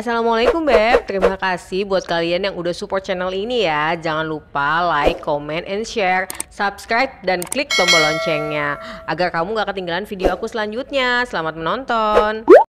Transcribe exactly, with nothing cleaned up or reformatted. Assalamualaikum Beb, terima kasih buat kalian yang udah support channel ini ya. Jangan lupa like, comment, and share, subscribe, dan klik tombol loncengnya agar kamu gak ketinggalan video aku selanjutnya. Selamat menonton.